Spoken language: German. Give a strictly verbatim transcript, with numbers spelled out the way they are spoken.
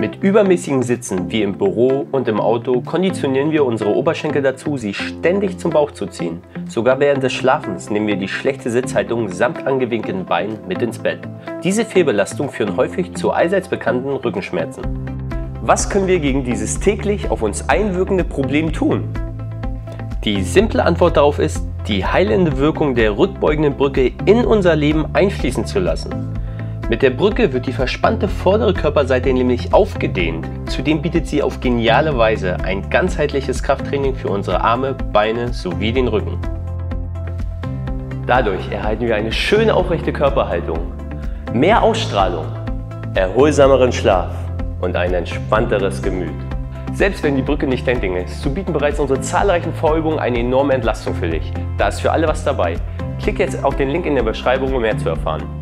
Mit übermäßigem Sitzen, wie im Büro und im Auto, konditionieren wir unsere Oberschenkel dazu, sie ständig zum Bauch zu ziehen. Sogar während des Schlafens nehmen wir die schlechte Sitzhaltung samt angewinkelten Beinen mit ins Bett. Diese Fehlbelastung führen häufig zu allseits bekannten Rückenschmerzen. Was können wir gegen dieses täglich auf uns einwirkende Problem tun? Die simple Antwort darauf ist, die heilende Wirkung der rückbeugenden Brücke in unser Leben einfließen zu lassen. Mit der Brücke wird die verspannte vordere Körperseite nämlich aufgedehnt. Zudem bietet sie auf geniale Weise ein ganzheitliches Krafttraining für unsere Arme, Beine sowie den Rücken. Dadurch erhalten wir eine schöne aufrechte Körperhaltung, mehr Ausstrahlung, erholsameren Schlaf und ein entspannteres Gemüt. Selbst wenn die Brücke nicht dein Ding ist, so bieten bereits unsere zahlreichen Vorübungen eine enorme Entlastung für dich. Da ist für alle was dabei. Klick jetzt auf den Link in der Beschreibung, um mehr zu erfahren.